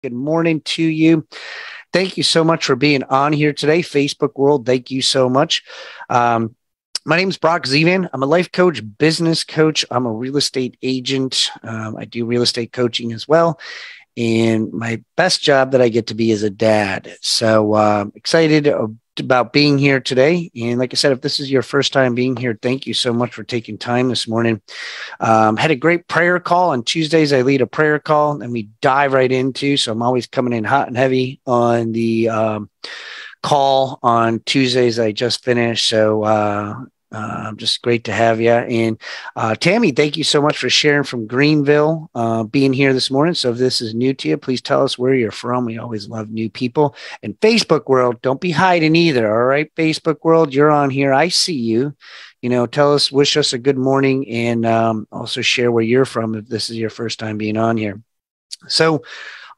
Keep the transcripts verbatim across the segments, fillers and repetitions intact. Good morning to you. Thank you so much for being on here today. Facebook world, thank you so much. Um, my name is Brock Zevan. I'm a life coach, business coach. I'm a real estate agent. Um, I do real estate coaching as well. And my best job that I get to be is a dad. So uh, excited about being here today. And like I said, if this is your first time being here, thank you so much for taking time this morning. Um, had a great prayer call on Tuesdays. I lead a prayer call and we dive right into, so I'm always coming in hot and heavy on the um, call on Tuesdays. I just finished. So, uh, Uh, just great to have you. And uh, Tammy, thank you so much for sharing from Greenville, uh, being here this morning. So if this is new to you, please tell us where you're from. We always love new people. And Facebook world, don't be hiding either. All right, Facebook world, you're on here. I see you. You know, tell us, wish us a good morning, and um, also share where you're from if this is your first time being on here. So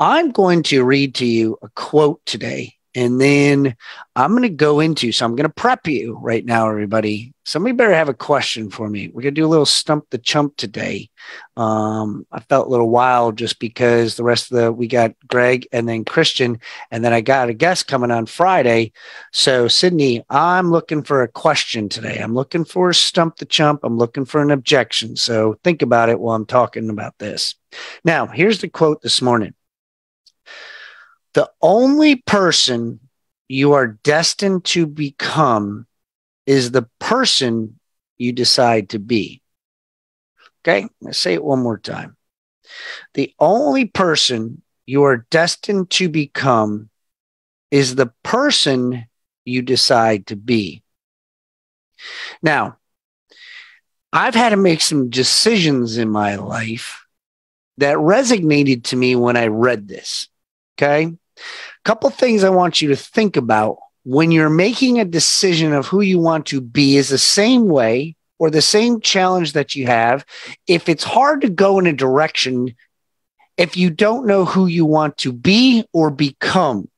I'm going to read to you a quote today. And then I'm going to go into, so I'm going to prep you right now, everybody. Somebody better have a question for me. We're going to do a little stump the chump today. Um, I felt a little wild just because the rest of the, we got Greg and then Christian, and then I got a guest coming on Friday. So Sydney, I'm looking for a question today. I'm looking for a stump the chump. I'm looking for an objection. So think about it while I'm talking about this. Now, here's the quote this morning. The only person you are destined to become is the person you decide to be. Okay, let's say it one more time. The only person you are destined to become is the person you decide to be. Now, I've had to make some decisions in my life that resonated to me when I read this. Okay. Couple things I want you to think about when you're making a decision of who you want to be is the same way or the same challenge that you have. If it's hard to go in a direction, if you don't know who you want to be or become,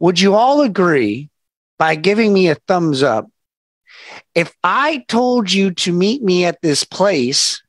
would you all agree by giving me a thumbs up? If I told you to meet me at this place,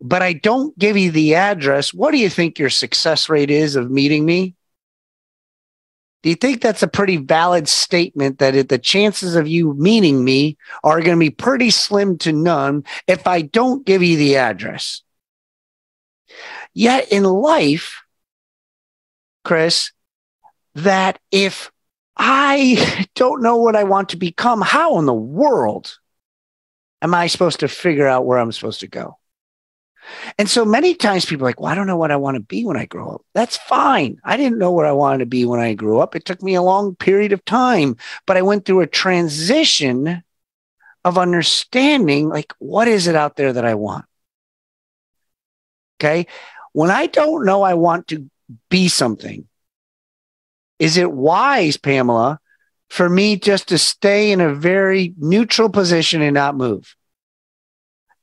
but I don't give you the address, what do you think your success rate is of meeting me? Do you think that's a pretty valid statement that it, the chances of you meeting me are going to be pretty slim to none if I don't give you the address? Yet in life, Chris, that if I don't know what I want to become, how in the world am I supposed to figure out where I'm supposed to go? And so many times people are like, well, I don't know what I want to be when I grow up. That's fine. I didn't know what I wanted to be when I grew up. It took me a long period of time, but I went through a transition of understanding, like, what is it out there that I want? Okay. When I don't know I want to be something, is it wise, Pamela, for me just to stay in a very neutral position and not move?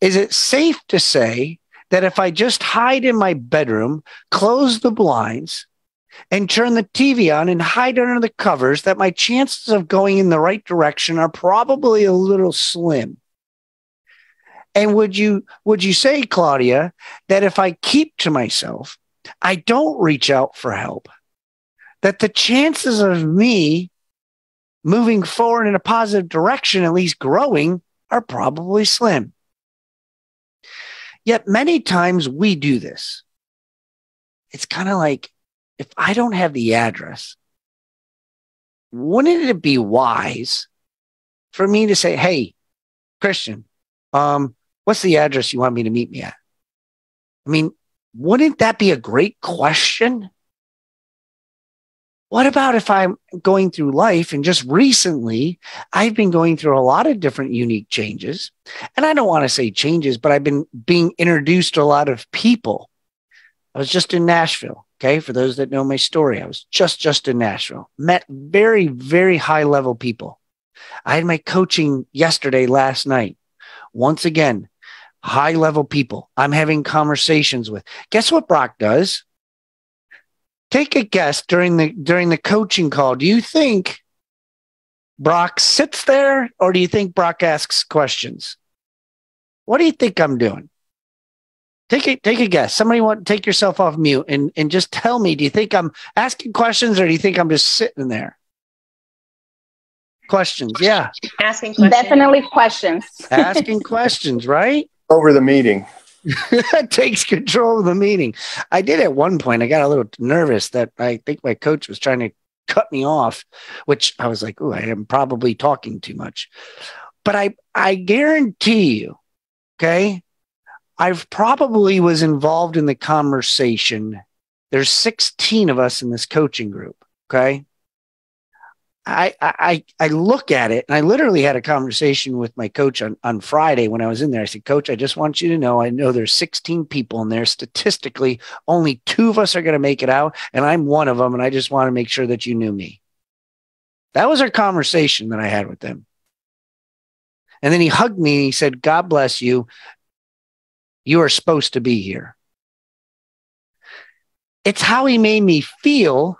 Is it safe to say that if I just hide in my bedroom, close the blinds, and turn the T V on and hide under the covers, that my chances of going in the right direction are probably a little slim? And would you, would you say, Claudia, that if I keep to myself, I don't reach out for help, that the chances of me moving forward in a positive direction, at least growing, are probably slim? Yet many times we do this. It's kind of like, if I don't have the address, wouldn't it be wise for me to say, hey, Christian, um, what's the address you want me to meet me at? I mean, wouldn't that be a great question? What about if I'm going through life and just recently I've been going through a lot of different unique changes, and I don't want to say changes, but I've been being introduced to a lot of people. I was just in Nashville. Okay. For those that know my story, I was just, just in Nashville, met very, very high level people. I had my coaching yesterday, last night, once again, high level people I'm having conversations with. Guess what Brock does? Take a guess during the during the coaching call. Do you think Brock sits there, or do you think Brock asks questions? What do you think I'm doing? Take a, take a guess. Somebody want to take yourself off mute and, and just tell me, do you think I'm asking questions or do you think I'm just sitting there? Questions. Yeah. Asking questions. Definitely questions. Asking questions, right? Over the meeting. That takes control of the meeting. I did at one point. I got a little nervous that I think my coach was trying to cut me off, which I was like, oh, I am probably talking too much. But I, I guarantee you, okay, I've probably was involved in the conversation. There's sixteen of us in this coaching group. Okay. I, I, I look at it and I literally had a conversation with my coach on, on Friday when I was in there. I said, Coach, I just want you to know, I know there's sixteen people in there. Statistically, only two of us are going to make it out. And I'm one of them. And I just want to make sure that you knew me. That was our conversation that I had with them. And then he hugged me and he said, God bless you. You are supposed to be here. It's how he made me feel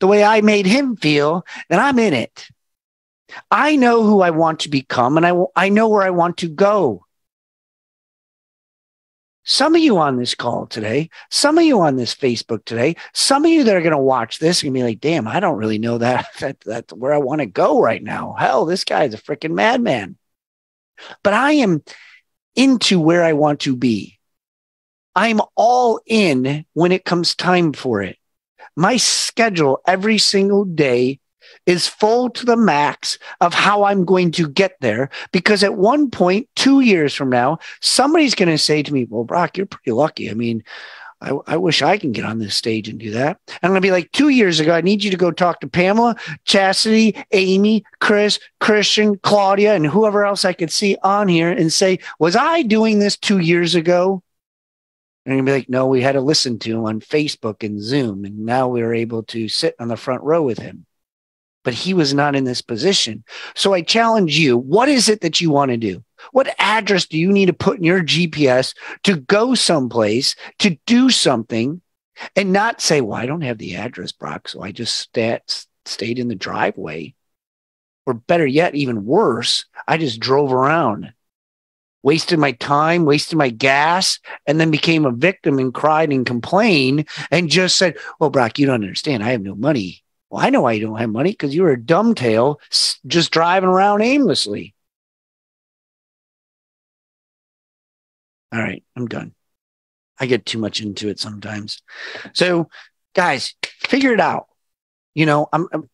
the way I made him feel, and I'm in it. I know who I want to become, and I, I know where I want to go. Some of you on this call today, some of you on this Facebook today, some of you that are going to watch this and be like, damn, I don't really know that, that that's where I want to go right now. Hell, this guy is a freaking madman. But I am into where I want to be. I'm all in when it comes time for it. My schedule every single day is full to the max of how I'm going to get there, because at one point, two years from now, somebody's going to say to me, well, Brock, you're pretty lucky. I mean, I, I wish I can get on this stage and do that. And I'm going to be like, two years ago, I need you to go talk to Pamela, Chastity, Amy, Chris, Christian, Claudia, and whoever else I could see on here and say, was I doing this two years ago? And you're going to be like, no, we had to listen to him on Facebook and Zoom. And now we were able to sit on the front row with him. But he was not in this position. So I challenge you, what is it that you want to do? What address do you need to put in your G P S to go someplace, to do something, and not say, well, I don't have the address, Brock, so I just stat, stayed in the driveway. Or better yet, even worse, I just drove around, wasted my time, wasted my gas, and then became a victim and cried and complained and just said, well, Brock, you don't understand. I have no money. Well, I know I don't have money because you were a dumbtail just driving around aimlessly. All right, I'm done. I get too much into it sometimes. So, guys, figure it out. You know, I'm, I'm,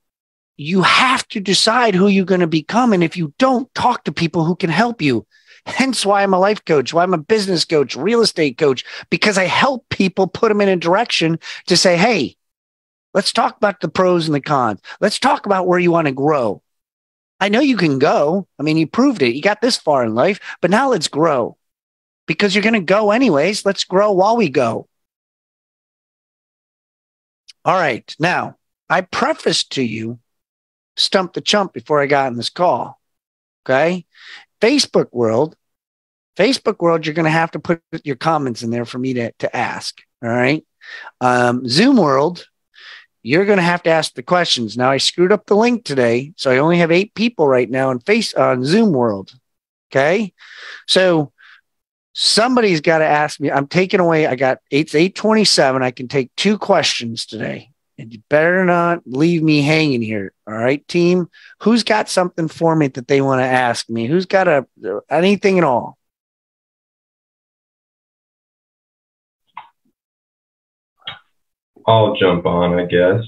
you have to decide who you're going to become. And if you don't, talk to people who can help you. Hence why I'm a life coach, why I'm a business coach, real estate coach, because I help people put them in a direction to say, hey, let's talk about the pros and the cons. Let's talk about where you want to grow. I know you can go. I mean, you proved it. You got this far in life, but now let's grow. Because you're going to go anyways. Let's grow while we go. All right. Now, I prefaced to you, stump the chump before I got in this call. Okay. Facebook world, Facebook world, you're going to have to put your comments in there for me to, to ask. All right. Um, Zoom world, you're going to have to ask the questions. Now, I screwed up the link today. So I only have eight people right now in face on Zoom world. Okay. So somebody's got to ask me. I'm taking away. I got it's eight twenty-seven. I can take two questions today, and you better not leave me hanging here. All right, team. Who's got something for me that they want to ask me? Who's got a anything at all? I'll jump on, I guess.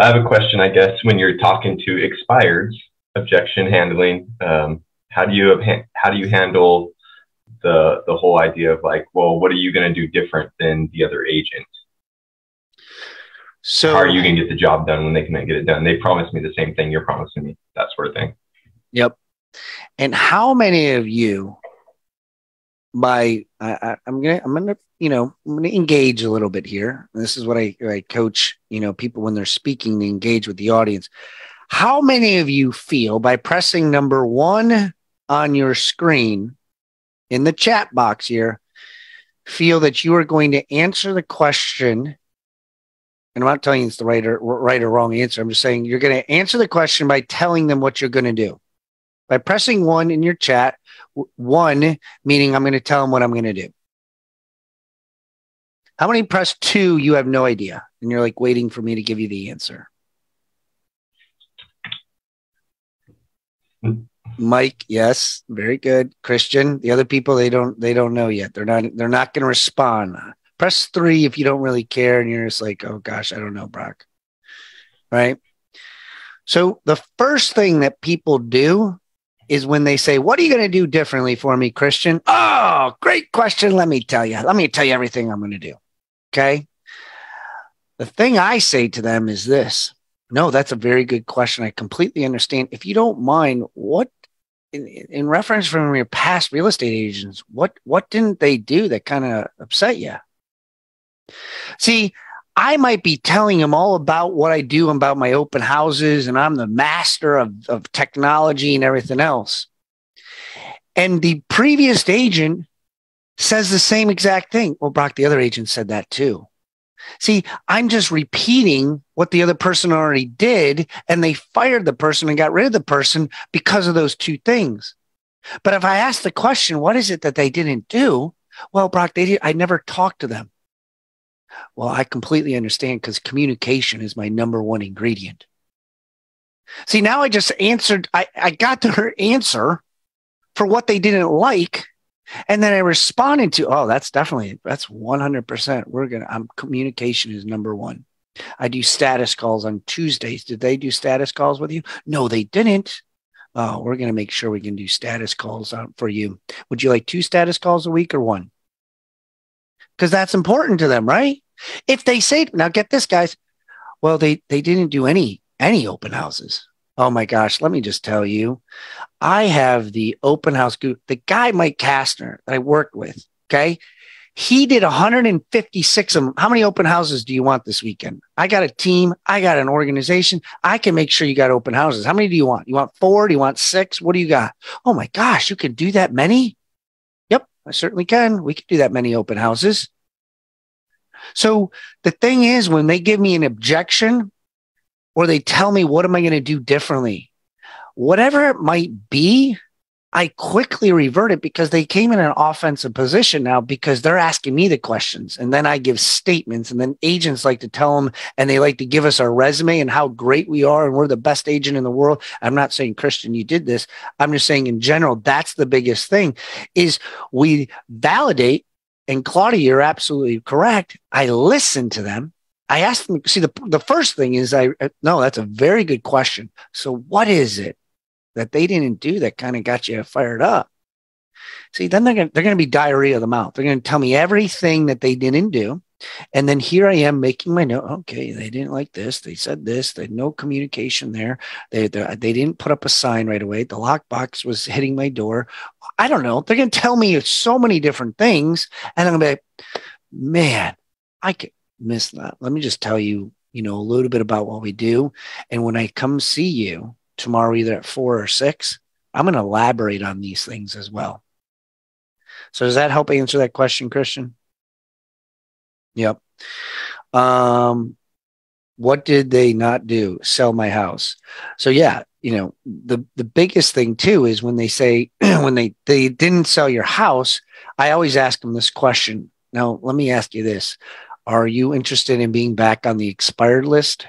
I have a question. I guess when you're talking to expireds, objection handling, um, how do you how do you handle the the whole idea of like, well, what are you going to do different than the other agent? So how are you going to get the job done when they can't get it done? They promised me the same thing you're promising me, that sort of thing. Yep. And how many of you by I, I, I'm gonna I'm gonna you know I'm gonna engage a little bit here. This is what I, I coach, you know, people when they're speaking, they engage with the audience. How many of you feel by pressing number one on your screen in the chat box here, feel that you are going to answer the question, and I'm not telling you it's the right or, right or wrong answer. I'm just saying you're going to answer the question by telling them what you're going to do. By pressing one in your chat, one meaning I'm going to tell them what I'm going to do. How many press two you have no idea, and you're like waiting for me to give you the answer? Mike, yes, very good. Christian, the other people, they don't they don't know yet. They're not they're not going to respond. Press three if you don't really care and you're just like, oh gosh, I don't know, Brock. Right? So the first thing that people do is when they say, what are you going to do differently for me, Christian? Oh, great question. Let me tell you. Let me tell you everything I'm going to do. Okay? The thing I say to them is this. No, that's a very good question. I completely understand. If you don't mind, what in, in reference from your past real estate agents, what what didn't they do that kind of upset you? See, I might be telling them all about what I do about my open houses, and I'm the master of, of technology and everything else. And the previous agent says the same exact thing. Well, Brock, the other agent said that too. See, I'm just repeating what the other person already did, and they fired the person and got rid of the person because of those two things. But if I ask the question, what is it that they didn't do? Well, Brock, they did, I never talked to them. Well, I completely understand, because communication is my number one ingredient. See, now I just answered, I, I got their answer for what they didn't like. And then I responded to, oh, that's definitely, that's one hundred percent. We're going to, um, communication is number one. I do status calls on Tuesdays. Did they do status calls with you? No, they didn't. Oh, we're going to make sure we can do status calls um, for you. Would you like two status calls a week or one? Because that's important to them, right? If they say, now get this, guys. Well, they, they didn't do any, any open houses. Oh my gosh, let me just tell you, I have the open house group. The guy, Mike Kastner, that I worked with, okay? He did one hundred fifty-six of them. How many open houses do you want this weekend? I got a team. I got an organization. I can make sure you got open houses. How many do you want? You want four? Do you want six? What do you got? Oh my gosh, you can do that many? Yep, I certainly can. We can do that many open houses. So the thing is, when they give me an objection, or they tell me, what am I going to do differently? Whatever it might be, I quickly revert it, because they came in an offensive position now, because they're asking me the questions. And then I give statements, and then agents like to tell them, and they like to give us our resume and how great we are. And we're the best agent in the world. I'm not saying, Christian, you did this. I'm just saying in general, that's the biggest thing is we validate. And Claudia, you're absolutely correct. I listen to them. I asked them, see, the, the first thing is, I no, that's a very good question. So what is it that they didn't do that kind of got you fired up? See, then they're going to they're going to be diarrhea of the mouth. They're going to tell me everything that they didn't do. And then here I am making my note. Okay, they didn't like this. They said this. They had no communication there. They, they, they didn't put up a sign right away. The lockbox was hitting my door. I don't know. They're going to tell me so many different things. And I'm going to be like, man, I could. Miss that. Let me just tell you, you know, a little bit about what we do. And when I come see you tomorrow, either at four or six, I'm going to elaborate on these things as well. So does that help answer that question, Christian? Yep. Um, what did they not do? Sell my house. So yeah, you know, the, the biggest thing too, is when they say, when they, they didn't sell your house, I always ask them this question. Now, let me ask you this. Are you interested in being back on the expired list?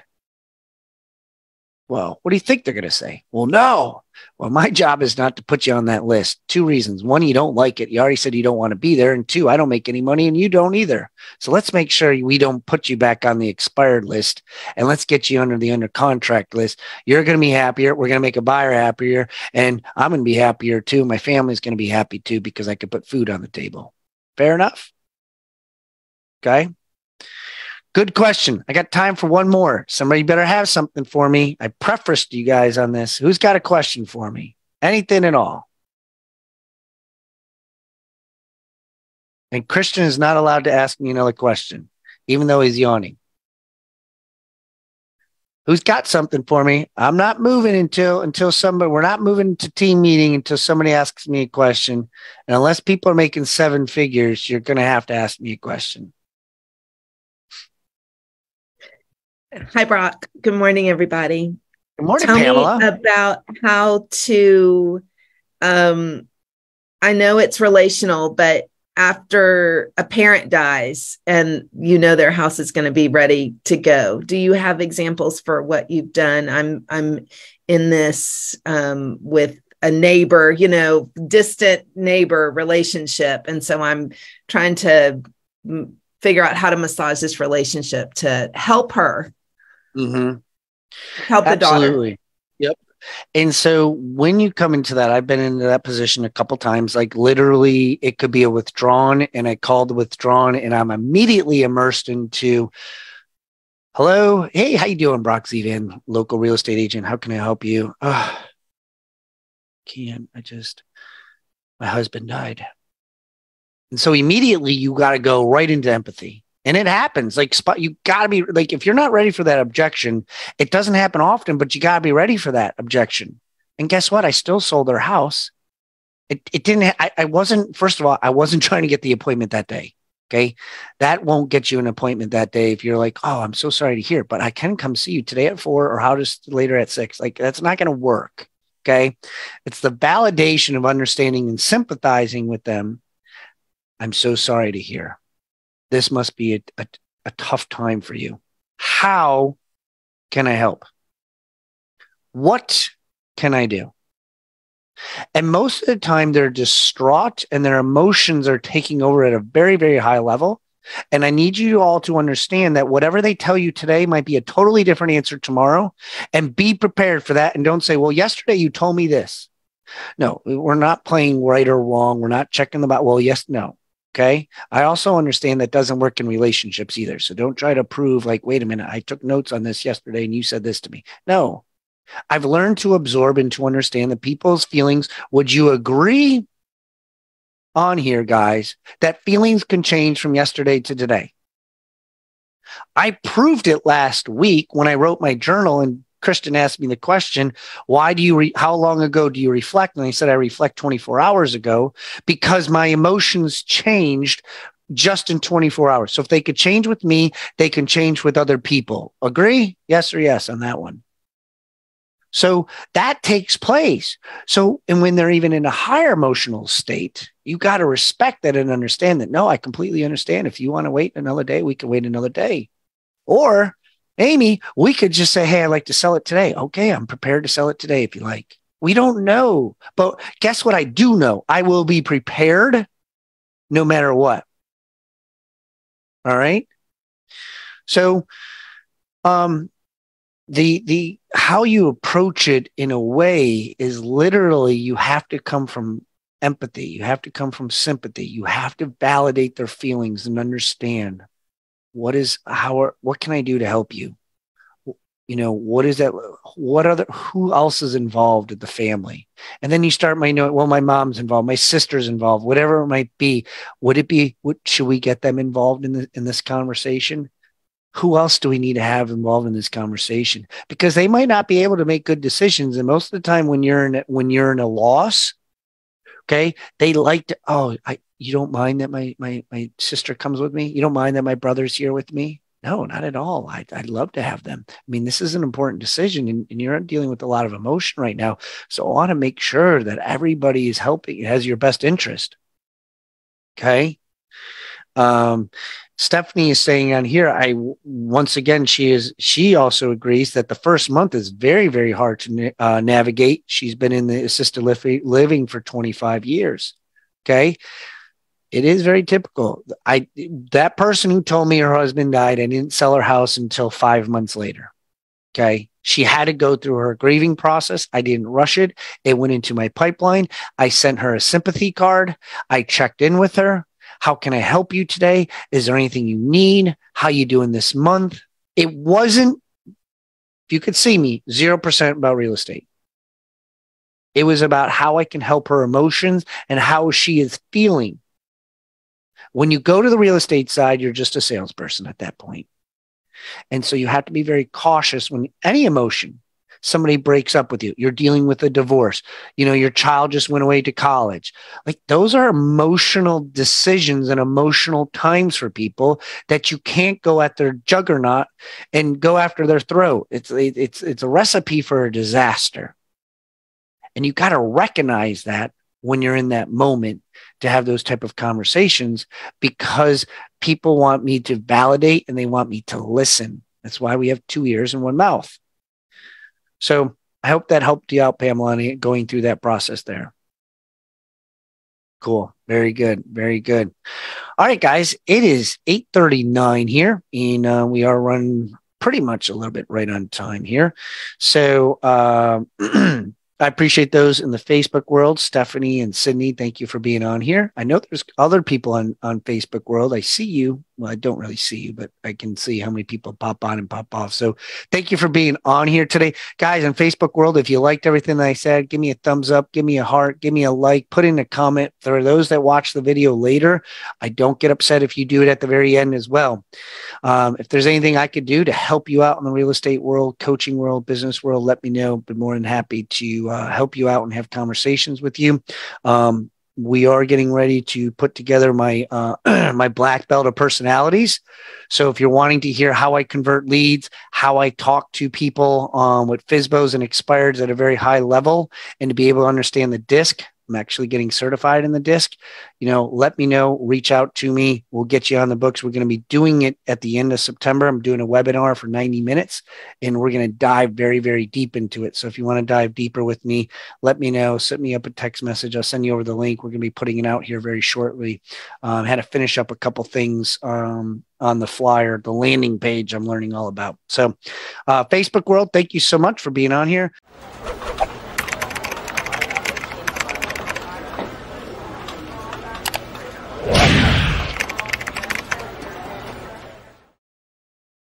Well, what do you think they're going to say? Well, no. Well, my job is not to put you on that list. Two reasons. One, you don't like it. You already said you don't want to be there. And two, I don't make any money and you don't either. So let's make sure we don't put you back on the expired list, and let's get you under the under contract list. You're going to be happier. We're going to make a buyer happier, and I'm going to be happier too. My family's going to be happy too, because I could put food on the table. Fair enough? Okay. Good question. I got time for one more. Somebody better have something for me. I prefaced you guys on this. Who's got a question for me? Anything at all. And Christian is not allowed to ask me another question, even though he's yawning. Who's got something for me? I'm not moving until until somebody, we're not moving to team meeting until somebody asks me a question. And unless people are making seven figures, you're going to have to ask me a question. Hi, Brock. Good morning, everybody. Good morning, Tell Pamela. Me about how to, um, I know it's relational, but after a parent dies and you know their house is going to be ready to go? Do you have examples for what you've done? I'm I'm in this um, with a neighbor, you know, distant neighbor relationship. And so I'm trying to m- figure out how to massage this relationship to help her, mm-hmm. help the daughter. Absolutely. Yep. And so when you come into that, I've been into that position a couple times, like literally it could be a withdrawn, and I called withdrawn and I'm immediately immersed into, hello, hey, how you doing? Brock Zevan, local real estate agent. How can I help you? Oh, can't, I just, my husband died. And so immediately you got to go right into empathy. And it happens, like spot, you got to be like, if you're not ready for that objection, it doesn't happen often, but you got to be ready for that objection. And guess what? I still sold their house. It it didn't, ha- I, I wasn't, first of all, I wasn't trying to get the appointment that day. Okay. That won't get you an appointment that day. If you're like, oh, I'm so sorry to hear, but I can come see you today at four, or how does later at six, like that's not going to work. Okay. It's the validation of understanding and sympathizing with them. I'm so sorry to hear. This must be a, a, a tough time for you. How can I help? What can I do? And most of the time they're distraught and their emotions are taking over at a very, very high level. And I need you all to understand that whatever they tell you today might be a totally different answer tomorrow, and be prepared for that. And don't say, well, yesterday you told me this. No, we're not playing right or wrong. We're not checking the box. Well, yes, no. Okay. I also understand that doesn't work in relationships either. So don't try to prove like, wait a minute, I took notes on this yesterday and you said this to me. No, I've learned to absorb and to understand the people's feelings. Would you agree on here, guys, that feelings can change from yesterday to today? I proved it last week when I wrote my journal, and Kristen asked me the question, why do you, re- how long ago do you reflect? And I said, I reflect twenty-four hours ago, because my emotions changed just in twenty-four hours. So if they could change with me, they can change with other people. Agree? Yes or yes on that one. So that takes place. So, and when they're even in a higher emotional state, you got to respect that and understand that, no, I completely understand. If you want to wait another day, we can wait another day. Or Amy, we could just say, hey, I'd like to sell it today. Okay, I'm prepared to sell it today if you like. We don't know. But guess what I do know? I will be prepared no matter what. All right. So um, the the how you approach it in a way is literally you have to come from empathy. You have to come from sympathy. You have to validate their feelings and understand. What is, how, are, what can I do to help you? You know, what is that? What other, who else is involved at the family? And then you start my note, well, my mom's involved, my sister's involved, whatever it might be. Would it be, what, should we get them involved in, the, in this conversation? Who else do we need to have involved in this conversation? Because they might not be able to make good decisions. And most of the time when you're in, when you're in a loss, okay, they like to, oh, I, you don't mind that my, my, my sister comes with me? You don't mind that my brother's here with me? No, not at all. I, I'd love to have them. I mean, this is an important decision, and, and you're dealing with a lot of emotion right now. So I want to make sure that everybody is helping, has your best interest. Okay. Um, Stephanie is saying on here, I, once again, she is, she also agrees that the first month is very, very hard to uh, navigate. She's been in the assisted li- living for twenty-five years. Okay. It is very typical. I, that person who told me her husband died, I didn't sell her house until five months later. Okay. She had to go through her grieving process. I didn't rush it. It went into my pipeline. I sent her a sympathy card. I checked in with her. How can I help you today? Is there anything you need? How you doing this month? It wasn't, if you could see me, zero percent about real estate. It was about how I can help her emotions and how she is feeling. When you go to the real estate side, you're just a salesperson at that point. And so you have to be very cautious when any emotion, somebody breaks up with you, you're dealing with a divorce, you know, your child just went away to college. Like those are emotional decisions and emotional times for people that you can't go at their juggernaut and go after their throat. It's, it's, it's a recipe for a disaster. And you got to recognize that when you're in that moment to have those type of conversations, because people want me to validate and they want me to listen. That's why we have two ears and one mouth. So I hope that helped you out, Pamela, going through that process there. Cool. Very good. Very good. All right, guys, it is eight thirty-nine here, and uh, we are running pretty much a little bit right on time here. So uh, I appreciate those in the Facebook world, Stephanie and Sydney. Thank you for being on here. I know there's other people on, on Facebook world. I see you. Well, I don't really see you, but I can see how many people pop on and pop off. So thank you for being on here today. Guys, on Facebook world, if you liked everything that I said, give me a thumbs up, give me a heart, give me a like, put in a comment. For those that watch the video later, I don't get upset if you do it at the very end as well. Um, if there's anything I could do to help you out in the real estate world, coaching world, business world, let me know. I'd be more than happy to uh, help you out and have conversations with you. Um, We are getting ready to put together my uh, my black belt of personalities. So if you're wanting to hear how I convert leads, how I talk to people um, with F S B Os and expireds at a very high level, and to be able to understand the D I S C, I'm actually getting certified in the D I S C, you know, let me know, reach out to me. We'll get you on the books. We're going to be doing it at the end of September. I'm doing a webinar for ninety minutes, and we're going to dive very, very deep into it. So if you want to dive deeper with me, let me know, send me up a text message. I'll send you over the link. We're going to be putting it out here very shortly. Um, had to finish up a couple things, um, on the flyer, the landing page I'm learning all about. So, uh, Facebook world, thank you so much for being on here.